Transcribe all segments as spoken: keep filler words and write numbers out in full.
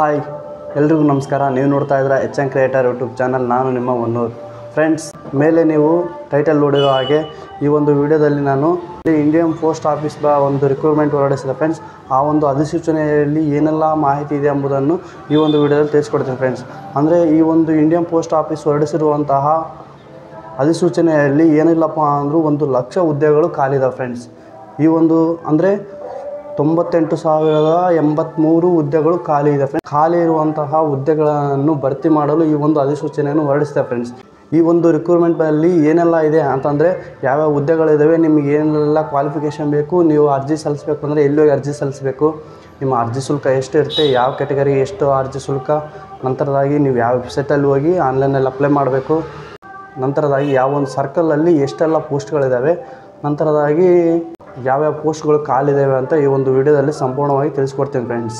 Hi ಎಲ್ಲರಿಗೂ ನಮಸ್ಕಾರ. ನೀವು ನೋಡ್ತಾ ಇದ್ದೀರಾ H N creator YouTube channel. ನಾನು ನಿಮ್ಮ ಒನ್ನೂರು. ಫ್ರೆಂಡ್ಸ್, ಮೇಲೆ ನೀವು ಟೈಟಲ್ ನೋಡಿರೋ ಹಾಗೆ ಈ ಒಂದು ವಿಡಿಯೋದಲ್ಲಿ ನಾನು ಇಂಡಿಯನ್ ಪೋಸ್ಟ್ ಆಫೀಸ್ ಒಂದು ರಿಕ್ರೂಟ್ಮೆಂಟ್ ಹೊರಡಿಸಿದೆ ಫ್ರೆಂಡ್ಸ್. ಆ ಒಂದು ಅಧಿಸೂಚನೆಯಲ್ಲಿ ಏನೆಲ್ಲ ಮಾಹಿತಿ ಇದೆ ಎಂಬುದನ್ನು ಈ ಒಂದು ವಿಡಿಯೋದಲ್ಲಿ ತಿಳಿಸ್ಕೊಡ್ತೀನಿ ಫ್ರೆಂಡ್ಸ್. ಅಂದರೆ ಈ ಒಂದು ಇಂಡಿಯನ್ ಪೋಸ್ಟ್ ಆಫೀಸ್ ಹೊರಡಿಸಿರುವಂತಹ ಅಧಿಸೂಚನೆಯಲ್ಲಿ ಏನಿಲ್ಲಪ್ಪ ಅಂದರೂ ಒಂದು ಲಕ್ಷ ಹುದ್ದೆಗಳು ಖಾಲಿದಾವೆ ಫ್ರೆಂಡ್ಸ್. ಈ ಒಂದು ಅಂದರೆ ತೊಂಬತ್ತೆಂಟು ಸಾವಿರದ ಎಂಬತ್ತ್ಮೂರು ಹುದ್ದೆಗಳು ಖಾಲಿ ಇದೆ ಫ್ರೆಂಡ್ಸ್. ಖಾಲಿ ಇರುವಂತಹ ಹುದ್ದೆಗಳನ್ನು ಭರ್ತಿ ಮಾಡಲು ಈ ಒಂದು ಅಧಿಸೂಚನೆಯನ್ನು ಹೊರಡಿಸಿದೆ ಫ್ರೆಂಡ್ಸ್. ಈ ಒಂದು ರಿಕ್ರೂಟ್ಮೆಂಟಲ್ಲಿ ಏನೆಲ್ಲ ಇದೆ ಅಂತಂದರೆ, ಯಾವ್ಯಾವ ಹುದ್ದೆಗಳಿದ್ದಾವೆ, ನಿಮಗೆ ಏನೆಲ್ಲ ಕ್ವಾಲಿಫಿಕೇಷನ್ ಬೇಕು, ನೀವು ಅರ್ಜಿ ಸಲ್ಲಿಸಬೇಕು ಅಂದರೆ ಎಲ್ಲಿ ಹೋಗಿ ಅರ್ಜಿ ಸಲ್ಲಿಸಬೇಕು, ನಿಮ್ಮ ಅರ್ಜಿ ಶುಲ್ಕ ಎಷ್ಟು ಇರುತ್ತೆ, ಯಾವ ಕ್ಯಾಟಗರಿಗೆ ಎಷ್ಟು ಅರ್ಜಿ ಶುಲ್ಕ, ನಂತರದಾಗಿ ನೀವು ಯಾವ ವೆಬ್ಸೈಟಲ್ಲಿ ಹೋಗಿ ಆನ್ಲೈನಲ್ಲಿ ಅಪ್ಲೈ ಮಾಡಬೇಕು, ನಂತರದಾಗಿ ಯಾವ ಒಂದು ಸರ್ಕಲಲ್ಲಿ ಎಷ್ಟೆಲ್ಲ ಪೋಸ್ಟ್ಗಳಿದ್ದಾವೆ, ನಂತರದಾಗಿ ಯಾವ್ಯಾವ ಪೋಸ್ಟ್ಗಳು ಖಾಲಿದ್ದಾವೆ ಅಂತ ಈ ಒಂದು ವಿಡಿಯೋದಲ್ಲಿ ಸಂಪೂರ್ಣವಾಗಿ ತಿಳಿಸ್ಕೊಡ್ತೀನಿ ಫ್ರೆಂಡ್ಸ್.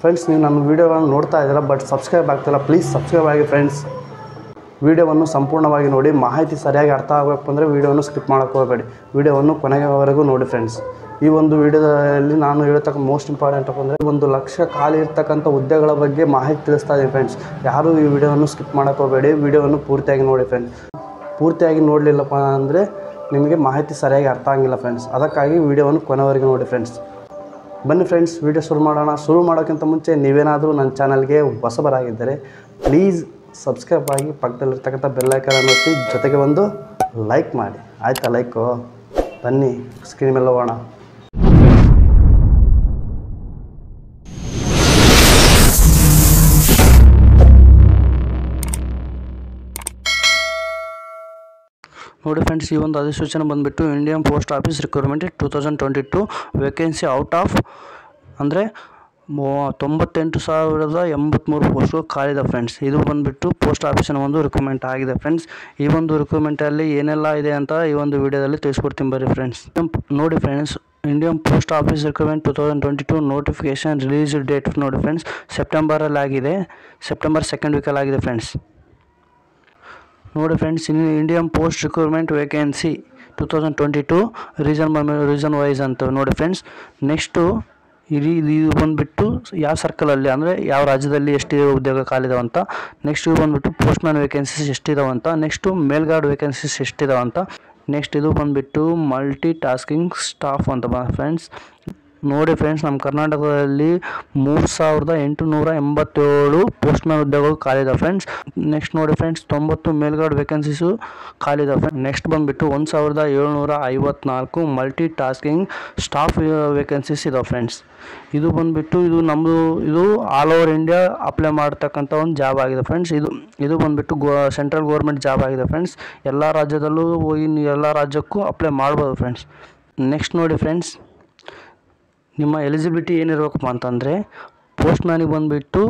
ಫ್ರೆಂಡ್ಸ್, ನೀವು ನಮ್ಮ ವೀಡಿಯೋಗಳನ್ನು ನೋಡ್ತಾ ಇದ್ದೀರ ಬಟ್ ಸಬ್ಸ್ಕ್ರೈಬ್ ಆಗ್ತಿಲ್ಲ, ಪ್ಲೀಸ್ ಸಬ್ಸ್ಕ್ರೈಬ್ ಆಗಿ ಫ್ರೆಂಡ್ಸ್. ವಿಡಿಯೋವನ್ನು ಸಂಪೂರ್ಣವಾಗಿ ನೋಡಿ. ಮಾಹಿತಿ ಸರಿಯಾಗಿ ಅರ್ಥ ಆಗಬೇಕು ಅಂದರೆ ವೀಡಿಯೋವನ್ನು ಸ್ಕಿಪ್ ಮಾಡೋಕ್ಕೆ ಹೋಗಬೇಡಿ, ವಿಡಿಯೋವನ್ನು ಕೊನೆಯವರೆಗೂ ನೋಡಿ ಫ್ರೆಂಡ್ಸ್. ಈ ಒಂದು ವಿಡಿಯೋದಲ್ಲಿ ನಾನು ಹೇಳ್ತಕ್ಕ ಮೋಸ್ಟ್ ಇಂಪಾರ್ಟೆಂಟ್ ಅಂದರೆ ಒಂದು ಲಕ್ಷ ಖಾಲಿ ಇರ್ತಕ್ಕಂಥ ಹುದ್ದೆಗಳ ಬಗ್ಗೆ ಮಾಹಿತಿ ತಿಳಿಸ್ತಾ ಇದ್ದೀನಿ ಫ್ರೆಂಡ್ಸ್. ಯಾರೂ ಈ ವಿಡಿಯೋವನ್ನು ಸ್ಕಿಪ್ ಮಾಡೋಕ್ಕೆ ಹೋಗಬೇಡಿ, ವಿಡಿಯೋವನ್ನು ಪೂರ್ತಿಯಾಗಿ ನೋಡಿ ಫ್ರೆಂಡ್ಸ್. ಪೂರ್ತಿಯಾಗಿ ನೋಡಲಿಲ್ಲಪ್ಪ ಅಂದರೆ ನಿಮಗೆ ಮಾಹಿತಿ ಸರಿಯಾಗಿ ಅರ್ಥ ಆಗಿಲ್ಲ ಫ್ರೆಂಡ್ಸ್. ಅದಕ್ಕಾಗಿ ವಿಡಿಯೋವನ್ನು ಕೊನೆವರೆಗೆ ನೋಡಿ ಫ್ರೆಂಡ್ಸ್. ಬನ್ನಿ ಫ್ರೆಂಡ್ಸ್, ವಿಡಿಯೋ ಶುರು ಮಾಡೋಣ. ಶುರು ಮಾಡೋಕ್ಕಿಂತ ಮುಂಚೆ ನೀವೇನಾದರೂ ನನ್ನ ಚಾನಲ್ಗೆ ಹೊಸಬರಾಗಿದ್ದರೆ ಪ್ಲೀಸ್ ಸಬ್ಸ್ಕ್ರೈಬ್ ಆಗಿ ಪಕ್ಕದಲ್ಲಿರ್ತಕ್ಕಂಥ ಬೆಲ್ ಐಕಾನ್ ಅನ್ನು ಒತ್ತಿ ಜೊತೆಗೆ ಒಂದು ಲೈಕ್ ಮಾಡಿ, ಆಯಿತಾ? ಲೈಕು ಬನ್ನಿ ಸ್ಕ್ರೀನ್ ಮೇಲೆ ಹೋಗೋಣ. ನೋಡಿ ಫ್ರೆಂಡ್ಸ್, ಈ ಒಂದು ಅಧಿಸೂಚನೆ ಬಂದುಬಿಟ್ಟು Indian post office recruitment two thousand twenty two vacancy out of ಅಂದರೆ ಮೂ ತೊಂಬತ್ತೆಂಟು ಸಾವಿರದ ಎಂಬತ್ತ್ಮೂರು ಪೋಸ್ಟ್ಗಳು ಖಾಲಿದೆ ಫ್ರೆಂಡ್ಸ್. ಇದು ಬಂದುಬಿಟ್ಟು ಪೋಸ್ಟ್ ಆಫೀಸಿನ ಒಂದು ರಿಕ್ರೂಟ್ಮೆಂಟ್ ಆಗಿದೆ ಫ್ರೆಂಡ್ಸ್. ಈ ಒಂದು ರಿಕ್ರೂಟ್ಮೆಂಟಲ್ಲಿ ಏನೆಲ್ಲ ಇದೆ ಅಂತ ಈ ಒಂದು ವಿಡಿಯೋದಲ್ಲಿ ತಿಳಿಸ್ಕೊಡ್ತೀನಿ ಬರ್ರಿ ಫ್ರೆಂಡ್ಸ್. ನೋಡಿ friends, Indian post office recruitment two thousand twenty two notification release date ನೋಡಿ ಫ್ರೆಂಡ್ಸ್, ಸೆಪ್ಟೆಂಬರಲ್ಲಿ ಆಗಿದೆ, ಸೆಪ್ಟೆಂಬರ್ ಸೆಕೆಂಡ್ ವೀಕಲ್ಲಿ ಆಗಿದೆ ಫ್ರೆಂಡ್ಸ್. ನೋಡಿ ಫ್ರೆಂಡ್ಸ್, ಇನ್ನು Indian post recruitment vacancy two thousand twenty two reason reason wise ಅಂತ ನೋಡಿ ಫ್ರೆಂಡ್ಸ್. ನೆಕ್ಸ್ಟು ಇದು ಇದು ಬಂದುಬಿಟ್ಟು ಯಾವ ಸರ್ಕಲಲ್ಲಿ ಅಂದರೆ ಯಾವ ರಾಜ್ಯದಲ್ಲಿ ಎಷ್ಟು ಉದ್ಯೋಗ ಖಾಲಿದಾವಂತ. ನೆಕ್ಸ್ಟ್ ಇದು ಬಂದುಬಿಟ್ಟು ಪೋಸ್ಟ್ಮ್ಯಾನ್ ವೇಕೆನ್ಸೀಸ್ ಎಷ್ಟಿದಾವಂತ. ನೆಕ್ಸ್ಟು ಮೇಲ್ಗಾರ್ಡ್ ವೇಕೆನ್ಸೀಸ್ ಎಷ್ಟಿದಾವಂತ. ನೆಕ್ಸ್ಟ್ ಇದು ಬಂದುಬಿಟ್ಟು ಮಲ್ಟಿ ಟಾಸ್ಕಿಂಗ್ ಸ್ಟಾಫ್ ಅಂತ ಬ ಫ್ರೆಂಡ್ಸ್. ನೋಡಿ ಫ್ರೆಂಡ್ಸ್, ನಮ್ಮ ಕರ್ನಾಟಕದಲ್ಲಿ ಮೂರು ಸಾವಿರದ ಎಂಟುನೂರ ಎಂಬತ್ತೇಳು ಪೋಸ್ಟ್ಮ್ಯಾನ್ ಹುದ್ದೆಗಳು ಖಾಲಿದಾವೆ ಫ್ರೆಂಡ್ಸ್. ನೆಕ್ಸ್ಟ್ ನೋಡಿ ಫ್ರೆಂಡ್ಸ್, ತೊಂಬತ್ತು ಮೇಲ್ಗಾರ್ಡ್ ವೇಕೆನ್ಸೀಸು ಖಾಲಿದಾವೆ ಫ್ರೆಂಡ್ಸ್. ನೆಕ್ಸ್ಟ್ ಬಂದುಬಿಟ್ಟು ಒಂದು ಸಾವಿರದ ಏಳ್ನೂರ ಐವತ್ನಾಲ್ಕು ಮಲ್ಟಿ ಟಾಸ್ಕಿಂಗ್ ಸ್ಟಾಫ್ ವೇಕೆನ್ಸೀಸ್ ಇದಾವೆ ಫ್ರೆಂಡ್ಸ್. ಇದು ಬಂದುಬಿಟ್ಟು ಇದು ನಮ್ಮದು ಇದು ಆಲ್ ಓವರ್ ಇಂಡಿಯಾ ಅಪ್ಲೈ ಮಾಡ್ತಕ್ಕಂಥ ಒಂದು ಜಾಬ್ ಆಗಿದೆ ಫ್ರೆಂಡ್ಸ್. ಇದು ಇದು ಬಂದುಬಿಟ್ಟು ಗೋ ಸೆಂಟ್ರಲ್ ಗೌರ್ಮೆಂಟ್ ಜಾಬ್ ಆಗಿದೆ ಫ್ರೆಂಡ್ಸ್. ಎಲ್ಲ ರಾಜ್ಯದಲ್ಲೂ ಹೋಗಿ ಎಲ್ಲ ರಾಜ್ಯಕ್ಕೂ ಅಪ್ಲೈ ಮಾಡ್ಬೋದು ಫ್ರೆಂಡ್ಸ್. ನೆಕ್ಸ್ಟ್ ನೋಡಿ ಫ್ರೆಂಡ್ಸ್, ನಿಮ್ಮ ಎಲಿಜಿಬಿಲಿಟಿ ಏನಿರಬೇಕಪ್ಪ ಅಂತಂದರೆ ಪೋಸ್ಟ್ಮ್ಯಾನಿಗೆ ಬಂದುಬಿಟ್ಟು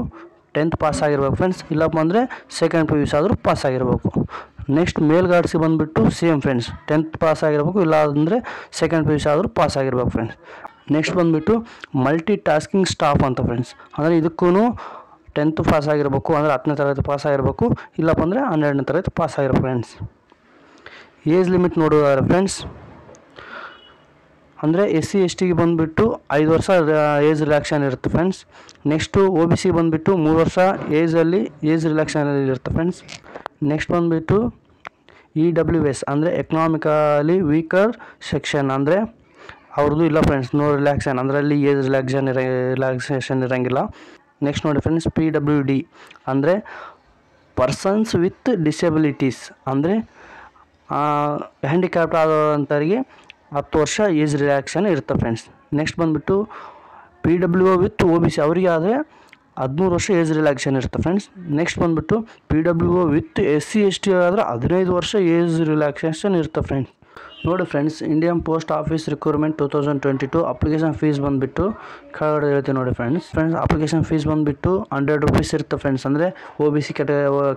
ಟೆಂತ್ ಪಾಸ್ ಆಗಿರ್ಬೇಕು ಫ್ರೆಂಡ್ಸ್, ಇಲ್ಲಪ್ಪ ಅಂದರೆ ಸೆಕೆಂಡ್ ಪಿ ಯು ಸಿ ಆದರೂ ಪಾಸ್ ಆಗಿರಬೇಕು. ನೆಕ್ಸ್ಟ್ ಮೇಲ್ಗಾರ್ಡ್ಸಿಗೆ ಬಂದುಬಿಟ್ಟು ಸೇಮ್ ಫ್ರೆಂಡ್ಸ್, ಟೆಂತ್ ಪಾಸ್ ಆಗಿರಬೇಕು, ಇಲ್ಲ ಅಂದರೆ ಸೆಕೆಂಡ್ ಪಿ ಯು ಸಿ ಆದರೂ ಪಾಸ್ ಆಗಿರ್ಬೇಕು ಫ್ರೆಂಡ್ಸ್. ನೆಕ್ಸ್ಟ್ ಬಂದುಬಿಟ್ಟು ಮಲ್ಟಿ ಟಾಸ್ಕಿಂಗ್ ಸ್ಟಾಫ್ ಅಂತ ಫ್ರೆಂಡ್ಸ್, ಅಂದರೆ ಇದಕ್ಕೂ ಟೆಂತ್ ಪಾಸ್ ಆಗಿರಬೇಕು, ಅಂದರೆ ಹತ್ತನೇ ತರಗತಿ ಪಾಸ್ ಆಗಿರಬೇಕು, ಇಲ್ಲಪ್ಪ ಅಂದರೆ ಹನ್ನೆರಡನೇ ತರಗತಿ ಪಾಸ್ ಆಗಿರ್ಬೇಕು ಫ್ರೆಂಡ್ಸ್. ಏಜ್ ಲಿಮಿಟ್ ನೋಡೋದಾದ್ರೆ ಫ್ರೆಂಡ್ಸ್, ಅಂದರೆ ಎಸ್ ಸಿ ಎಸ್ ಟಿಗೆ ಬಂದುಬಿಟ್ಟು ಐದು ವರ್ಷ ಏಜ್ ರಿಲ್ಯಾಕ್ಷನ್ ಇರುತ್ತೆ friends. Next O B C ಬಂದುಬಿಟ್ಟು ಮೂರು ವರ್ಷ ಏಜಲ್ಲಿ ಏಜ್ ರಿಲ್ಯಾಕ್ಷನಲ್ಲಿ ಇರುತ್ತೆ ಫ್ರೆಂಡ್ಸ್. ನೆಕ್ಸ್ಟ್ ಬಂದುಬಿಟ್ಟು ಇ ಡಬ್ಲ್ಯೂ ಎಸ್ ಅಂದರೆ ಎಕನಾಮಿಕಲಿ ವೀಕರ್ ಸೆಕ್ಷನ್, ಅಂದರೆ ಅವ್ರದ್ದು ಇಲ್ಲ ಫ್ರೆಂಡ್ಸ್ ನೋ ರಿಲ್ಯಾಕ್ಷನ್, ಅಂದರೆ ಅಲ್ಲಿ ಏಜ್ ರಿಲ್ಯಾಕ್ಷನ್ ಇರ ರಿಲ್ಯಾಕ್ಸೇಷನ್ ಇರೋಂಗಿಲ್ಲ. ನೆಕ್ಸ್ಟ್ ನೋಡಿ ಫ್ರೆಂಡ್ಸ್, ಪಿ ಡಬ್ಲ್ಯೂ ಡಿ ಅಂದರೆ ಪರ್ಸನ್ಸ್ ವಿತ್ ಡಿಸೆಬಿಲಿಟೀಸ್, ಅಂದರೆ ಹ್ಯಾಂಡಿಕ್ಯಾಪ್ಟ್ ಆದಂಥವ್ರಿಗೆ ಹತ್ತು ವರ್ಷ ಏಜ್ ರಿಲ್ಯಾಕ್ಷನ್ ಇರುತ್ತೆ ಫ್ರೆಂಡ್ಸ್. ನೆಕ್ಸ್ಟ್ ಬಂದುಬಿಟ್ಟು P W O with O B C ಅವರಿಗೆ ಆದರೆ ಹದಿಮೂರು ವರ್ಷ ಏಜ್ ರಿಲ್ಯಾಕ್ಷನ್ ಇರುತ್ತೆ ಫ್ರೆಂಡ್ಸ್. ನೆಕ್ಸ್ಟ್ ಬಂದುಬಿಟ್ಟು P W O with S C S T ಆದರೆ ಹದಿನೈದು ವರ್ಷ ಏಜ್ ರಿಲ್ಯಾಕ್ಸೇಷನ್ ಇರುತ್ತೆ ಫ್ರೆಂಡ್ಸ್. ನೋಡಿ friends, Indian post office recruitment two thousand twenty two application fees ಬಂದುಬಿಟ್ಟು ಕೆಳಗಡೆ ಹೇಳ್ತೀನಿ ನೋಡಿ ಫ್ರೆಂಡ್ಸ್. ಫ್ರೆಂಡ್ಸ್ ಅಪ್ಲಿಕೇಶನ್ ಫೀಸ್ ಬಂದುಬಿಟ್ಟು ಹಂಡ್ರೆಡ್ ರುಪೀಸ್ ಇರುತ್ತೆ ಫ್ರೆಂಡ್ಸ್, ಅಂದರೆ ಒ ಬಿ ಸಿ ಕೆಟ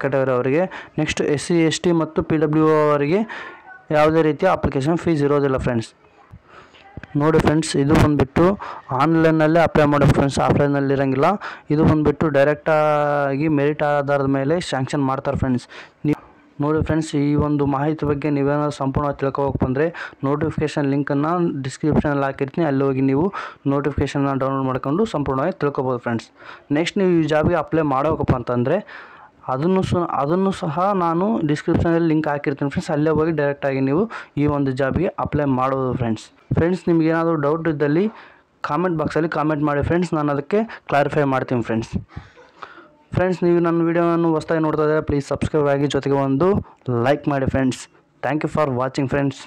ಕೆಟಗರಿ ಅವರಿಗೆ. Next S C S T ಮತ್ತು ಪಿ ಡಬ್ಲ್ಯೂ ಒ ಅವರಿಗೆ ಯಾವುದೇ ರೀತಿಯ ಅಪ್ಲಿಕೇಶನ್ ಫೀಸ್ ಇರೋದಿಲ್ಲ ಫ್ರೆಂಡ್ಸ್. ನೋಡಿ ಫ್ರೆಂಡ್ಸ್, ಇದು ಬಂದುಬಿಟ್ಟು ಆನ್ಲೈನಲ್ಲೇ ಅಪ್ಲೈ ಮಾಡೋ ಫ್ರೆಂಡ್ಸ್, ಆಫ್ಲೈನಲ್ಲಿ ಇರೋಂಗಿಲ್ಲ. ಇದು ಬಂದುಬಿಟ್ಟು ಡೈರೆಕ್ಟಾಗಿ ಮೆರಿಟ್ ಆಧಾರದ ಮೇಲೆ ಸ್ಯಾಂಕ್ಷನ್ ಮಾಡ್ತಾರೆ ಫ್ರೆಂಡ್ಸ್. ನೋಡಿ ಫ್ರೆಂಡ್ಸ್, ಈ ಒಂದು ಮಾಹಿತಿ ಬಗ್ಗೆ ನೀವೇನಾದರೂ ಸಂಪೂರ್ಣವಾಗಿ ತಿಳ್ಕೋಬೇಕು ಅಂದರೆ ನೋಟಿಫಿಕೇಷನ್ ಲಿಂಕನ್ನು ಡಿಸ್ಕ್ರಿಪ್ಷನಲ್ಲಿ ಹಾಕಿರ್ತೀನಿ, ಅಲ್ಲಿ ಹೋಗಿ ನೀವು ನೋಟಿಫಿಕೇಷನ್ನ ಡೌನ್ಲೋಡ್ ಮಾಡ್ಕೊಂಡು ಸಂಪೂರ್ಣವಾಗಿ ತಿಳ್ಕೊಬೋದು ಫ್ರೆಂಡ್ಸ್. ನೆಕ್ಸ್ಟ್ ನೀವು ಈ ಜಾಬ್ಗೆ ಅಪ್ಲೈ ಮಾಡೋಕಪ್ಪ ಅಂತಂದರೆ ಅದನ್ನು ಸು ಅದನ್ನು ಸಹ ನಾನು ಡಿಸ್ಕ್ರಿಪ್ಷನಲ್ಲಿ ಲಿಂಕ್ ಹಾಕಿರ್ತೀನಿ ಫ್ರೆಂಡ್ಸ್, ಅಲ್ಲೇ ಹೋಗಿ ಡೈರೆಕ್ಟಾಗಿ ನೀವು ಈ ಒಂದು ಜಾಬ್ಗೆ ಅಪ್ಲೈ ಮಾಡೋದು ಫ್ರೆಂಡ್ಸ್. ಫ್ರೆಂಡ್ಸ್ ನಿಮಗೇನಾದರೂ ಡೌಟ್ ಇದ್ದಲ್ಲಿ ಕಾಮೆಂಟ್ ಬಾಕ್ಸಲ್ಲಿ ಕಾಮೆಂಟ್ ಮಾಡಿ ಫ್ರೆಂಡ್ಸ್, ನಾನು ಅದಕ್ಕೆ ಕ್ಲಾರಿಫೈ ಮಾಡ್ತೀನಿ ಫ್ರೆಂಡ್ಸ್. ಫ್ರೆಂಡ್ಸ್ ನೀವು ನನ್ನ ವೀಡಿಯೋವನ್ನು ಹೊಸದಾಗಿ ನೋಡ್ತಾ ಇದ್ದರೆ ಪ್ಲೀಸ್ ಸಬ್ಸ್ಕ್ರೈಬ್ ಆಗಿ, ಜೊತೆಗೆ ಒಂದು ಲೈಕ್ ಮಾಡಿ friends. Thank you for watching friends.